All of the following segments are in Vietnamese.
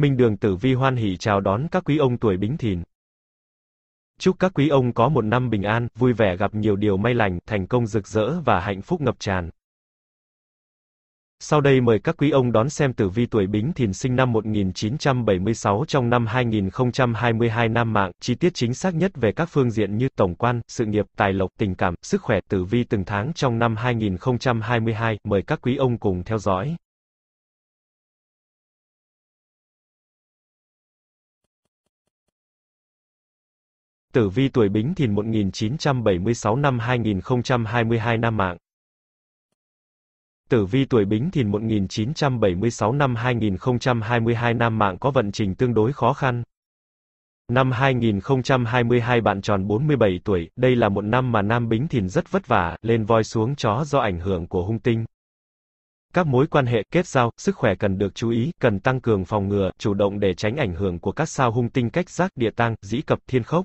Minh Đường Tử Vi hoan hỉ chào đón các quý ông tuổi Bính Thìn. Chúc các quý ông có một năm bình an, vui vẻ, gặp nhiều điều may lành, thành công rực rỡ và hạnh phúc ngập tràn. Sau đây mời các quý ông đón xem tử vi tuổi Bính Thìn sinh năm 1976 trong năm 2022 Nam Mạng, chi tiết chính xác nhất về các phương diện như tổng quan, sự nghiệp, tài lộc, tình cảm, sức khỏe, tử vi từng tháng trong năm 2022, mời các quý ông cùng theo dõi. Tử vi tuổi Bính Thìn 1976 năm 2022 Nam Mạng. Tử vi tuổi Bính Thìn 1976 năm 2022 Nam Mạng có vận trình tương đối khó khăn. Năm 2022 bạn tròn 47 tuổi, đây là một năm mà nam Bính Thìn rất vất vả, lên voi xuống chó do ảnh hưởng của hung tinh. Các mối quan hệ, kết giao, sức khỏe cần được chú ý, cần tăng cường phòng ngừa, chủ động để tránh ảnh hưởng của các sao hung tinh cách giác, địa tang, dĩ cập, thiên khốc.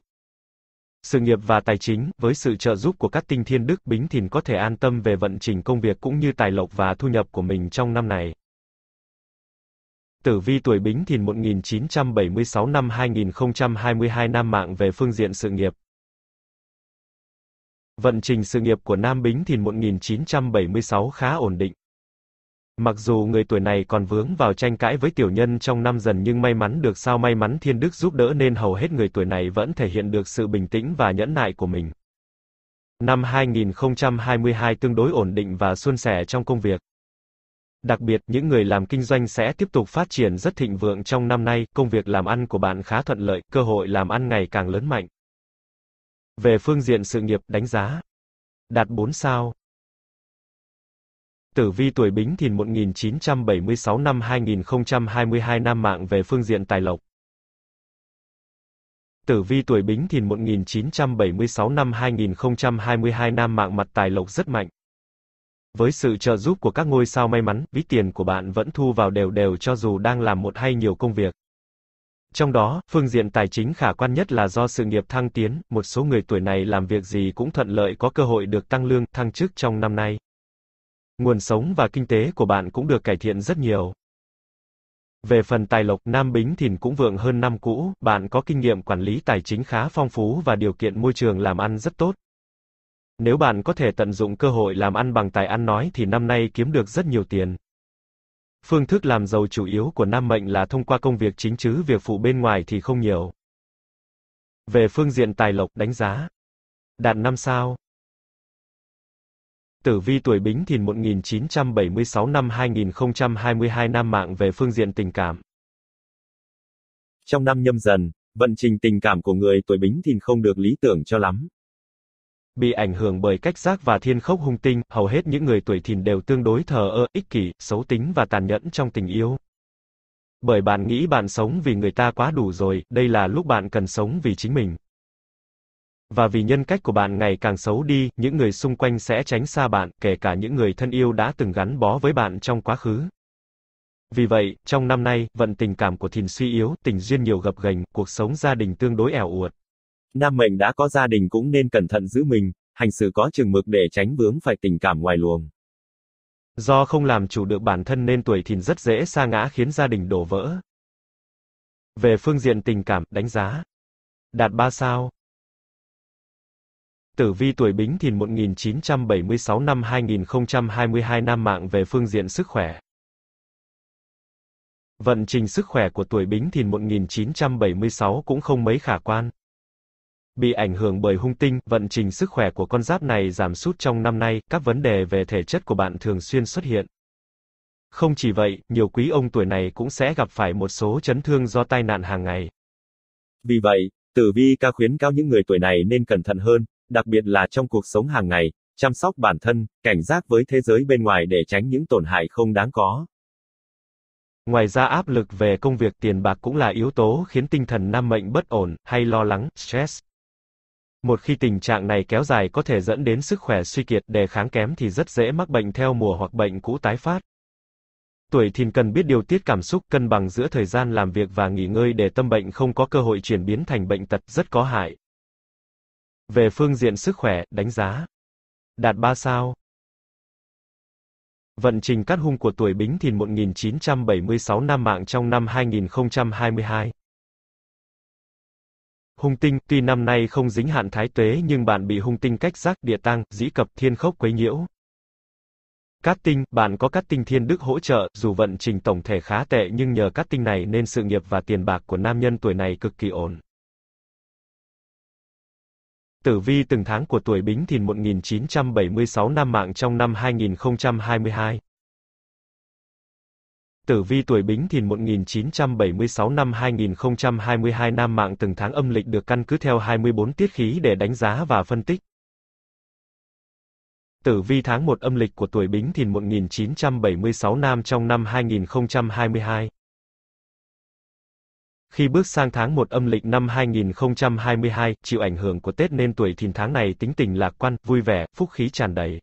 Sự nghiệp và tài chính, với sự trợ giúp của các tinh thiên đức, Bính Thìn có thể an tâm về vận trình công việc cũng như tài lộc và thu nhập của mình trong năm này. Tử vi tuổi Bính Thìn 1976 năm 2022 Nam Mạng về phương diện sự nghiệp. Vận trình sự nghiệp của nam Bính Thìn 1976 khá ổn định. Mặc dù người tuổi này còn vướng vào tranh cãi với tiểu nhân trong năm Dần nhưng may mắn được sao may mắn thiên đức giúp đỡ nên hầu hết người tuổi này vẫn thể hiện được sự bình tĩnh và nhẫn nại của mình. Năm 2022 tương đối ổn định và suôn sẻ trong công việc. Đặc biệt, những người làm kinh doanh sẽ tiếp tục phát triển rất thịnh vượng trong năm nay, công việc làm ăn của bạn khá thuận lợi, cơ hội làm ăn ngày càng lớn mạnh. Về phương diện sự nghiệp, đánh giá đạt 4 sao. Tử vi tuổi Bính Thìn 1976 năm 2022 Nam Mạng về phương diện tài lộc. Tử vi tuổi Bính Thìn 1976 năm 2022 Nam Mạng mặt tài lộc rất mạnh. Với sự trợ giúp của các ngôi sao may mắn, ví tiền của bạn vẫn thu vào đều đều cho dù đang làm một hay nhiều công việc. Trong đó, phương diện tài chính khả quan nhất là do sự nghiệp thăng tiến, một số người tuổi này làm việc gì cũng thuận lợi, có cơ hội được tăng lương, thăng chức trong năm nay. Nguồn sống và kinh tế của bạn cũng được cải thiện rất nhiều. Về phần tài lộc, nam Bính Thìn cũng vượng hơn năm cũ, bạn có kinh nghiệm quản lý tài chính khá phong phú và điều kiện môi trường làm ăn rất tốt. Nếu bạn có thể tận dụng cơ hội làm ăn bằng tài ăn nói thì năm nay kiếm được rất nhiều tiền. Phương thức làm giàu chủ yếu của nam mệnh là thông qua công việc chính chứ việc phụ bên ngoài thì không nhiều. Về phương diện tài lộc, đánh giá đạt 5 sao. Tử vi tuổi Bính Thìn 1976 năm 2022 Nam Mạng về phương diện tình cảm. Trong năm Nhâm Dần, vận trình tình cảm của người tuổi Bính Thìn không được lý tưởng cho lắm. Bị ảnh hưởng bởi cách giác và thiên khốc hung tinh, hầu hết những người tuổi Thìn đều tương đối thờ ơ, ích kỷ, xấu tính và tàn nhẫn trong tình yêu. Bởi bạn nghĩ bạn sống vì người ta quá đủ rồi, đây là lúc bạn cần sống vì chính mình. Và vì nhân cách của bạn ngày càng xấu đi, những người xung quanh sẽ tránh xa bạn, kể cả những người thân yêu đã từng gắn bó với bạn trong quá khứ. Vì vậy, trong năm nay, vận tình cảm của Thìn suy yếu, tình duyên nhiều gập ghềnh, cuộc sống gia đình tương đối ẻo uột. Nam mệnh đã có gia đình cũng nên cẩn thận giữ mình, hành xử có chừng mực để tránh vướng phải tình cảm ngoài luồng. Do không làm chủ được bản thân nên tuổi Thìn rất dễ sa ngã khiến gia đình đổ vỡ. Về phương diện tình cảm, đánh giá đạt 3 sao. Tử vi tuổi Bính Thìn 1976 năm 2022 Nam Mạng về phương diện sức khỏe. Vận trình sức khỏe của tuổi Bính Thìn 1976 cũng không mấy khả quan. Bị ảnh hưởng bởi hung tinh, vận trình sức khỏe của con giáp này giảm sút trong năm nay, các vấn đề về thể chất của bạn thường xuyên xuất hiện. Không chỉ vậy, nhiều quý ông tuổi này cũng sẽ gặp phải một số chấn thương do tai nạn hàng ngày. Vì vậy, tử vi ca khuyến cáo những người tuổi này nên cẩn thận hơn, đặc biệt là trong cuộc sống hàng ngày, chăm sóc bản thân, cảnh giác với thế giới bên ngoài để tránh những tổn hại không đáng có. Ngoài ra áp lực về công việc tiền bạc cũng là yếu tố khiến tinh thần nam mệnh bất ổn, hay lo lắng, stress. Một khi tình trạng này kéo dài có thể dẫn đến sức khỏe suy kiệt, đề kháng kém thì rất dễ mắc bệnh theo mùa hoặc bệnh cũ tái phát. Tuổi Thìn cần biết điều tiết cảm xúc, cân bằng giữa thời gian làm việc và nghỉ ngơi để tâm bệnh không có cơ hội chuyển biến thành bệnh tật rất có hại. Về phương diện sức khỏe, đánh giá đạt 3 sao. Vận trình cát hung của tuổi Bính Thìn 1976 Nam Mạng trong năm 2022. Hung tinh, tuy năm nay không dính hạn thái tuế nhưng bạn bị hung tinh cách giác, địa tang, dĩ cập, thiên khốc quấy nhiễu. Cát tinh, bạn có cát tinh thiên đức hỗ trợ, dù vận trình tổng thể khá tệ nhưng nhờ cát tinh này nên sự nghiệp và tiền bạc của nam nhân tuổi này cực kỳ ổn. Tử vi từng tháng của tuổi Bính Thìn 1976 Nam Mạng trong năm 2022. Tử vi tuổi Bính Thìn 1976 năm 2022 Nam Mạng từng tháng âm lịch được căn cứ theo 24 tiết khí để đánh giá và phân tích. Tử vi tháng 1 âm lịch của tuổi Bính Thìn 1976 Nam trong năm 2022. Khi bước sang tháng 1 âm lịch năm 2022, chịu ảnh hưởng của Tết nên tuổi Thìn tháng này tính tình lạc quan, vui vẻ, phúc khí tràn đầy.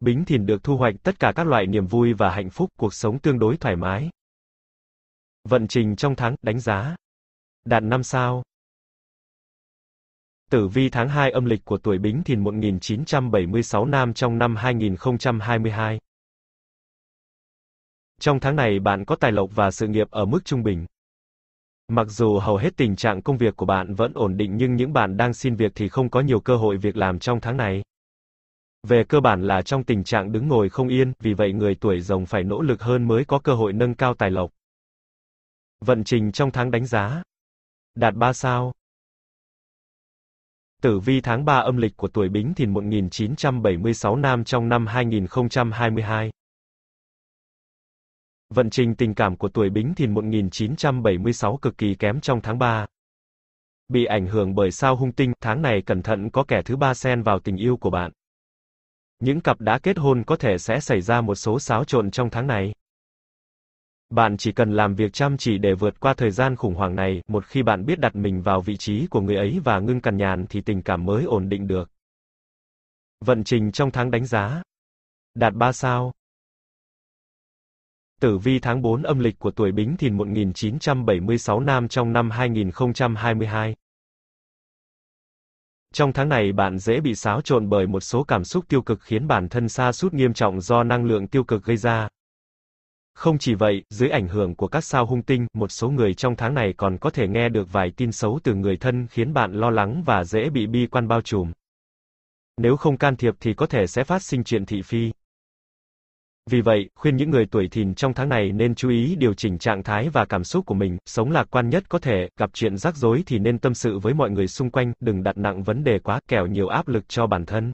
Bính Thìn được thu hoạch tất cả các loại niềm vui và hạnh phúc, cuộc sống tương đối thoải mái. Vận trình trong tháng, đánh giá. Đạt 5 sao. Tử vi tháng 2 âm lịch của tuổi Bính Thìn 1976 Nam trong năm 2022. Trong tháng này bạn có tài lộc và sự nghiệp ở mức trung bình. Mặc dù hầu hết tình trạng công việc của bạn vẫn ổn định nhưng những bạn đang xin việc thì không có nhiều cơ hội việc làm trong tháng này. Về cơ bản là trong tình trạng đứng ngồi không yên, vì vậy người tuổi Rồng phải nỗ lực hơn mới có cơ hội nâng cao tài lộc. Vận trình trong tháng đánh giá. Đạt 3 sao. Tử vi tháng 3 âm lịch của tuổi Bính Thìn 1976 Nam trong năm 2022. Vận trình tình cảm của tuổi Bính Thìn 1976 cực kỳ kém trong tháng 3. Bị ảnh hưởng bởi sao hung tinh, tháng này cẩn thận có kẻ thứ ba xen vào tình yêu của bạn. Những cặp đã kết hôn có thể sẽ xảy ra một số xáo trộn trong tháng này. Bạn chỉ cần làm việc chăm chỉ để vượt qua thời gian khủng hoảng này, một khi bạn biết đặt mình vào vị trí của người ấy và ngưng cằn nhằn thì tình cảm mới ổn định được. Vận trình trong tháng đánh giá. Đạt 3 sao. Tử vi tháng 4 âm lịch của tuổi Bính Thìn 1976 Nam trong năm 2022. Trong tháng này bạn dễ bị xáo trộn bởi một số cảm xúc tiêu cực khiến bản thân sa sút nghiêm trọng do năng lượng tiêu cực gây ra. Không chỉ vậy, dưới ảnh hưởng của các sao hung tinh, một số người trong tháng này còn có thể nghe được vài tin xấu từ người thân khiến bạn lo lắng và dễ bị bi quan bao trùm. Nếu không can thiệp thì có thể sẽ phát sinh chuyện thị phi. Vì vậy, khuyên những người tuổi Thìn trong tháng này nên chú ý điều chỉnh trạng thái và cảm xúc của mình, sống lạc quan nhất có thể, gặp chuyện rắc rối thì nên tâm sự với mọi người xung quanh, đừng đặt nặng vấn đề quá, kẻo nhiều áp lực cho bản thân.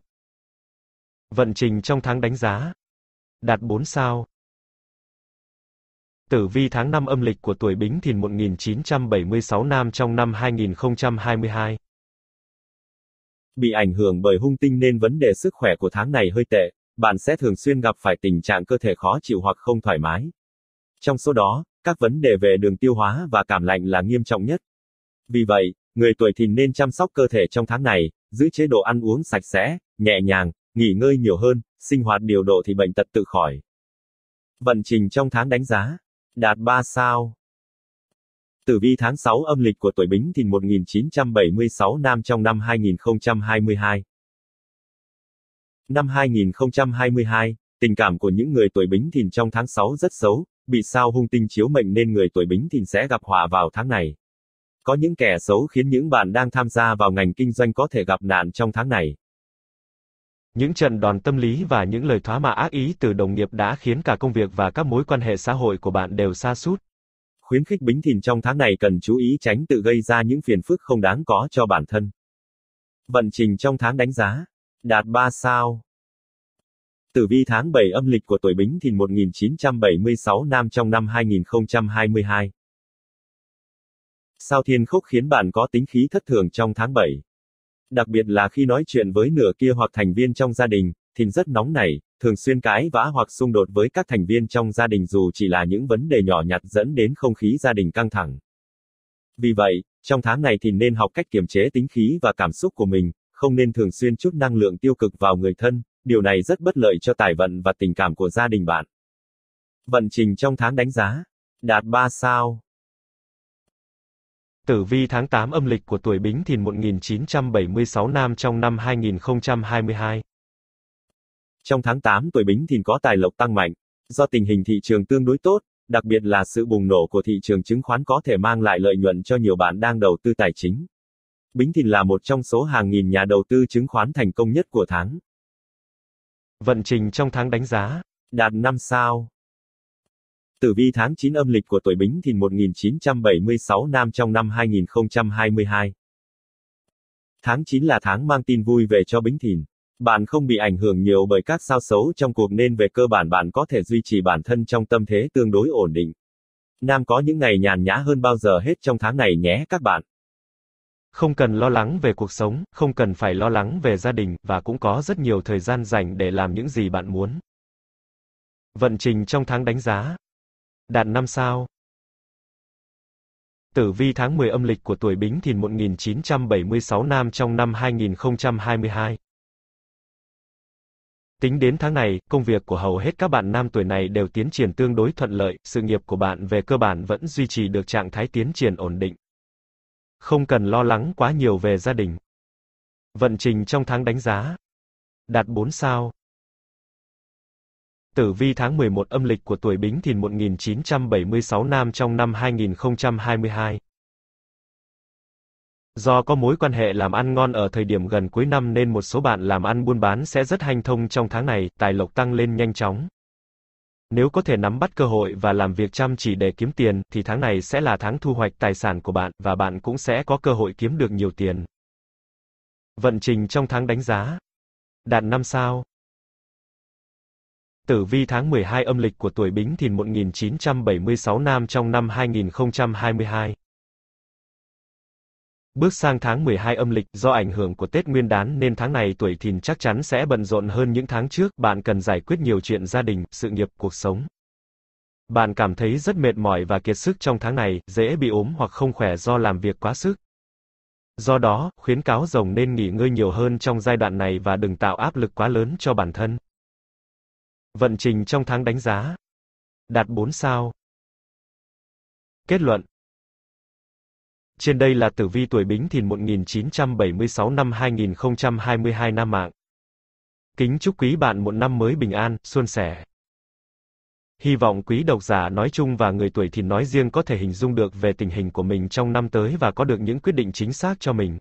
Vận trình trong tháng đánh giá. Đạt 4 sao. Tử vi tháng 5 âm lịch của tuổi Bính Thìn 1976 Nam trong năm 2022. Bị ảnh hưởng bởi hung tinh nên vấn đề sức khỏe của tháng này hơi tệ. Bạn sẽ thường xuyên gặp phải tình trạng cơ thể khó chịu hoặc không thoải mái. Trong số đó, các vấn đề về đường tiêu hóa và cảm lạnh là nghiêm trọng nhất. Vì vậy, người tuổi Thìn nên chăm sóc cơ thể trong tháng này, giữ chế độ ăn uống sạch sẽ, nhẹ nhàng, nghỉ ngơi nhiều hơn, sinh hoạt điều độ thì bệnh tật tự khỏi. Vận trình trong tháng đánh giá. Đạt 3 sao. Tử vi tháng 6 âm lịch của tuổi Bính Thìn 1976 Nam trong năm 2022. Năm 2022, tình cảm của những người tuổi Bính Thìn trong tháng 6 rất xấu, bị sao hung tinh chiếu mệnh nên người tuổi Bính Thìn sẽ gặp họa vào tháng này. Có những kẻ xấu khiến những bạn đang tham gia vào ngành kinh doanh có thể gặp nạn trong tháng này. Những trận đòn tâm lý và những lời thoá mạ ác ý từ đồng nghiệp đã khiến cả công việc và các mối quan hệ xã hội của bạn đều sa sút. Khuyến khích Bính Thìn trong tháng này cần chú ý tránh tự gây ra những phiền phức không đáng có cho bản thân. Vận trình trong tháng đánh giá. Đạt 3 sao. Tử vi tháng 7 âm lịch của tuổi Bính Thìn 1976 Nam trong năm 2022. Sao thiên khốc khiến bạn có tính khí thất thường trong tháng 7. Đặc biệt là khi nói chuyện với nửa kia hoặc thành viên trong gia đình, Thìn rất nóng nảy, thường xuyên cãi vã hoặc xung đột với các thành viên trong gia đình dù chỉ là những vấn đề nhỏ nhặt dẫn đến không khí gia đình căng thẳng. Vì vậy, trong tháng này Thìn nên học cách kiềm chế tính khí và cảm xúc của mình. Không nên thường xuyên chút năng lượng tiêu cực vào người thân, điều này rất bất lợi cho tài vận và tình cảm của gia đình bạn. Vận trình trong tháng đánh giá. Đạt 3 sao. Tử vi tháng 8 âm lịch của tuổi Bính Thìn 1976 Nam trong năm 2022. Trong tháng 8 tuổi Bính Thìn có tài lộc tăng mạnh, do tình hình thị trường tương đối tốt, đặc biệt là sự bùng nổ của thị trường chứng khoán có thể mang lại lợi nhuận cho nhiều bạn đang đầu tư tài chính. Bính Thìn là một trong số hàng nghìn nhà đầu tư chứng khoán thành công nhất của tháng. Vận trình trong tháng đánh giá, đạt 5 sao. Tử vi tháng 9 âm lịch của tuổi Bính Thìn 1976 nam trong năm 2022. Tháng 9 là tháng mang tin vui về cho Bính Thìn. Bạn không bị ảnh hưởng nhiều bởi các sao xấu trong cuộc nên về cơ bản bạn có thể duy trì bản thân trong tâm thế tương đối ổn định. Nam có những ngày nhàn nhã hơn bao giờ hết trong tháng này nhé các bạn. Không cần lo lắng về cuộc sống, không cần phải lo lắng về gia đình, và cũng có rất nhiều thời gian dành để làm những gì bạn muốn. Vận trình trong tháng đánh giá, đạt 5 sao. Tử vi tháng 10 âm lịch của tuổi Bính Thìn 1976 nam trong năm 2022. Tính đến tháng này, công việc của hầu hết các bạn nam tuổi này đều tiến triển tương đối thuận lợi, sự nghiệp của bạn về cơ bản vẫn duy trì được trạng thái tiến triển ổn định. Không cần lo lắng quá nhiều về gia đình. Vận trình trong tháng đánh giá, đạt 4 sao. Tử vi tháng 11 âm lịch của tuổi Bính Thìn 1976 nam trong năm 2022. Do có mối quan hệ làm ăn ngon ở thời điểm gần cuối năm nên một số bạn làm ăn buôn bán sẽ rất hanh thông trong tháng này, tài lộc tăng lên nhanh chóng. Nếu có thể nắm bắt cơ hội và làm việc chăm chỉ để kiếm tiền, thì tháng này sẽ là tháng thu hoạch tài sản của bạn, và bạn cũng sẽ có cơ hội kiếm được nhiều tiền. Vận trình trong tháng đánh giá, đạt 5 sao. Tử vi tháng 12 âm lịch của tuổi Bính Thìn 1976 nam trong năm 2022. Bước sang tháng 12 âm lịch, do ảnh hưởng của Tết Nguyên đán nên tháng này tuổi Thìn chắc chắn sẽ bận rộn hơn những tháng trước, bạn cần giải quyết nhiều chuyện gia đình, sự nghiệp, cuộc sống. Bạn cảm thấy rất mệt mỏi và kiệt sức trong tháng này, dễ bị ốm hoặc không khỏe do làm việc quá sức. Do đó, khuyến cáo rồng nên nghỉ ngơi nhiều hơn trong giai đoạn này và đừng tạo áp lực quá lớn cho bản thân. Vận trình trong tháng đánh giá, đạt 4 sao. Kết luận. Trên đây là tử vi tuổi Bính Thìn 1976 năm 2022 Nam Mạng. Kính chúc quý bạn một năm mới bình an, suôn sẻ. Hy vọng quý độc giả nói chung và người tuổi Thìn nói riêng có thể hình dung được về tình hình của mình trong năm tới và có được những quyết định chính xác cho mình.